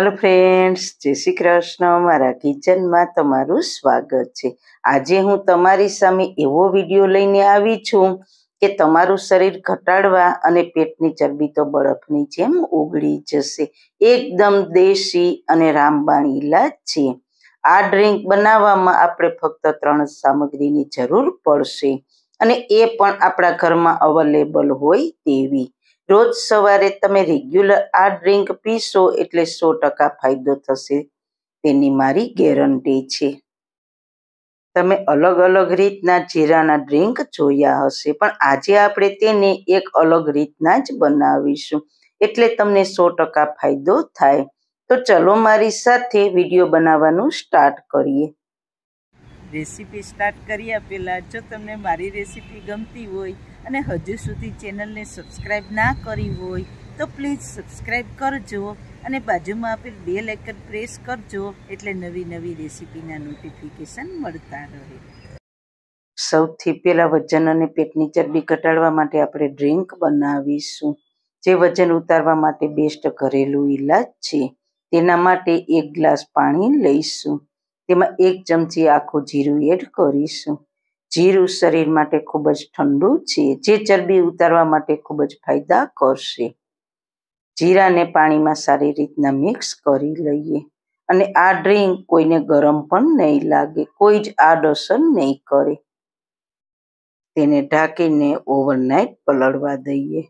Hello friends, જય શ્રી કૃષ્ણ. મારા કિચનમાં તમારું સ્વાગત છે. આજે હું તમારી સામે એવો વિડીયો લઈને આવી છું કે તમારું શરીર ઘટાડવા અને પેટની ચરબી તો બરફની જેમ ઓગળી જશે. એકદમ દેશી અને રામબાણ ઈલાજ છે. આ ડ્રિંક બનાવવામાં આપણે ફક્ત 3 સામગ્રીની જરૂર પડશે અને એ પણ આપણા ઘરમાં અવેલેબલ હોય તેવી. રોજ સવારે તમે રેગ્યુલર આ ડ્રિંક પીશો એટલે 100% ફાયદો થશે, તેની મારી ગેરંટી છે. તમે અલગ અલગ રીતના જીરાના ડ્રિંક જોયા હશે, પણ આજે આપણે તેને એક અલગ રીતના જ બનાવીશું એટલે તમને 100% ફાયદો થાય. તો ચલો મારી સાથે વિડીયો બનાવવાનું સ્ટાર્ટ કરીએ. રેસીપી સ્ટાર્ટ કર્યા પહેલાં જો તમને મારી રેસીપી ગમતી હોય અને હજુ સુધી ચેનલને સબસ્ક્રાઈબ ના કરી હોય તો પ્લીઝ સબસ્ક્રાઈબ કરજો અને બાજુમાં આપેલ બેલ આઇકન પ્રેસ કરજો એટલે નવી રેસીપીના નોટિફિકેશન મળતા રહે. સૌથી પહેલાં વજન અને પેટની ચરબી ઘટાડવા માટે આપણે ડ્રિંક બનાવીશું, જે વજન ઉતારવા માટે બેસ્ટ ઘરેલું ઈલાજ છે. તેના માટે 1 ગ્લાસ પાણી લઈશું, તેમાં 1 ચમચી આખું જીરું એડ કરીશું. જીરું શરીર માટે ખૂબ જ ઠંડુ છે, જે ચરબી ઉતારવા માટે ખૂબ જ ફાયદા કરશે. જીરાને પાણીમાં સારી રીતના મિક્સ કરી લઈએ. અને આ ડ્રિંક કોઈને ગરમ પણ નહીં લાગે, કોઈ જ આડ અસર નહીં કરે. તેને ઢાંકીને ઓવરનાઇટ પલળવા દઈએ.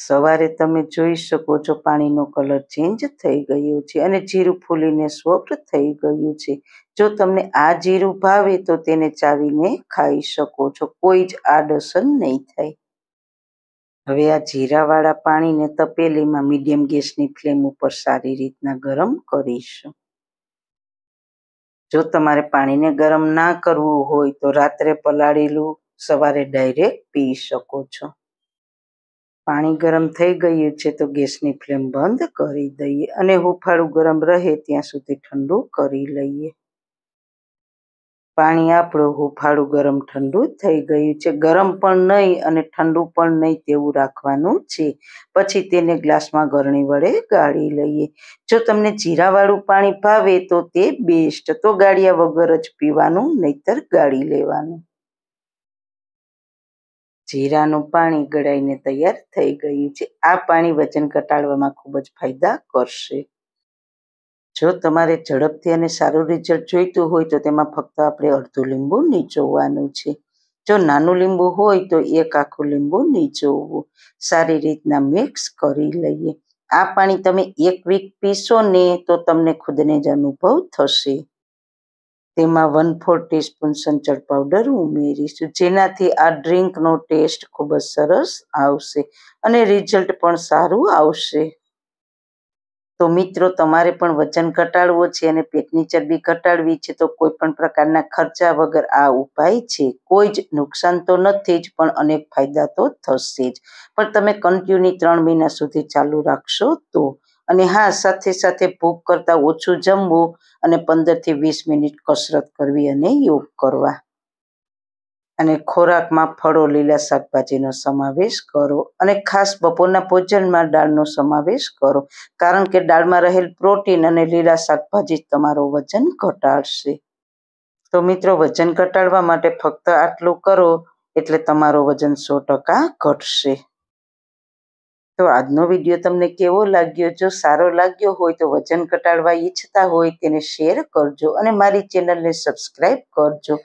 સવારે તમે જોઈ શકો છો પાણીનો કલર ચેન્જ થઈ ગયો છે અને જીરું ફૂલીને સોફ્ટ થઈ ગયું છે. જો તમને આ જીરું ભાવે તો તેને ચાવીને ખાઈ શકો છો, કોઈ જ આડઅસર નહીં થાય. હવે આ જીરાવાળા પાણીને તપેલીમાં મીડિયમ ગેસની ફ્લેમ ઉપર સારી રીતના ગરમ કરીશું. જો તમારે પાણીને ગરમ ના કરવું હોય તો રાત્રે પલાળેલું સવારે ડાયરેક્ટ પી શકો છો. પાણી ગરમ થઈ ગયું છે તો ગેસની ફ્લેમ બંધ કરી દઈએ અને હુંફાળું ગરમ રહે ત્યાં સુધી ઠંડુ કરી લઈએ. પાણી આપણું હુંફાળું ગરમ ઠંડુ થઈ ગયું છે. ગરમ પણ નહીં અને ઠંડુ પણ નહીં તેવું રાખવાનું છે. પછી તેને ગ્લાસમાં ગરણી વડે ગાળી લઈએ. જો તમને જીરાવાળું પાણી ભાવે તો તે બેસ્ટ, તો ગાળ્યા વગર જ પીવાનું, નહીંતર ગાળી લેવાનું. જીરાનું પાણી ગળાઈને તૈયાર થઈ ગયું છે. આ પાણી વજન ઘટાડવામાં ખૂબ જ ફાયદા કરશે. જો તમારે ઝડપથી અને સારું રિઝલ્ટ જોઈતું હોય તો તેમાં ફક્ત આપણે અડધું લીંબુ નીચોવવાનું છે. જો નાનું લીંબુ હોય તો 1 આખું લીંબુ નીચોવવું. સારી રીતના મિક્સ કરી લઈએ. આ પાણી તમે 1 વીક પીશો ને તો તમને ખુદને જ અનુભવ થશે. તેમાં 1/4 ટીસ્પૂન સંચળ પાવડર ઉમેરીશું, જેનાથી આ ડ્રિંકનો ટેસ્ટ ખૂબ જ સરસ આવશે અને રિઝલ્ટ પણ સારું આવશે. તો મિત્રો, તમારે પણ વજન ઘટાડવો છે અને પેટની ચરબી ઘટાડવી છે તો કોઈ પણ પ્રકારના ખર્ચા વગર આ ઉપાય છે. કોઈ જ નુકસાન તો નથી જ, પણ અનેક ફાયદા તો થશે જ. પણ તમે કન્ટિન્યુ 3 મહિના સુધી ચાલુ રાખશો તો. અને હા, સાથે સાથે ભૂખ કરતાં ઓછું જમવું અને 15 થી 20 મિનિટ કસરત કરવી અને યોગ કરવા. અને ખોરાકમાં ફળો, લીલા શાકભાજીનો સમાવેશ કરો અને ખાસ બપોરના ભોજનમાં દાળનો સમાવેશ કરો, કારણ કે દાળમાં રહેલ પ્રોટીન અને લીલા શાકભાજી તમારો વજન ઘટાડશે. તો મિત્રો, વજન ઘટાડવા માટે ફક્ત આટલું કરો એટલે તમારો વજન 100% ઘટશે. તો આજનો વિડીયો તમને કેવો લાગ્યો? જો સારો લાગ્યો હોય તો વજન ઘટાડવા ઈચ્છતા હોય તેને શેર કરજો અને મારી ચેનલને સબસ્ક્રાઈબ કરજો.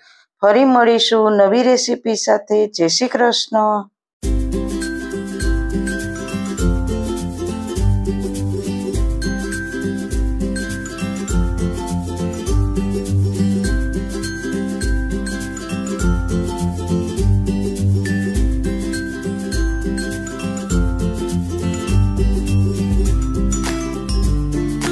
ફરી મળીશું નવી રેસીપી સાથે. જય શ્રી કૃષ્ણ.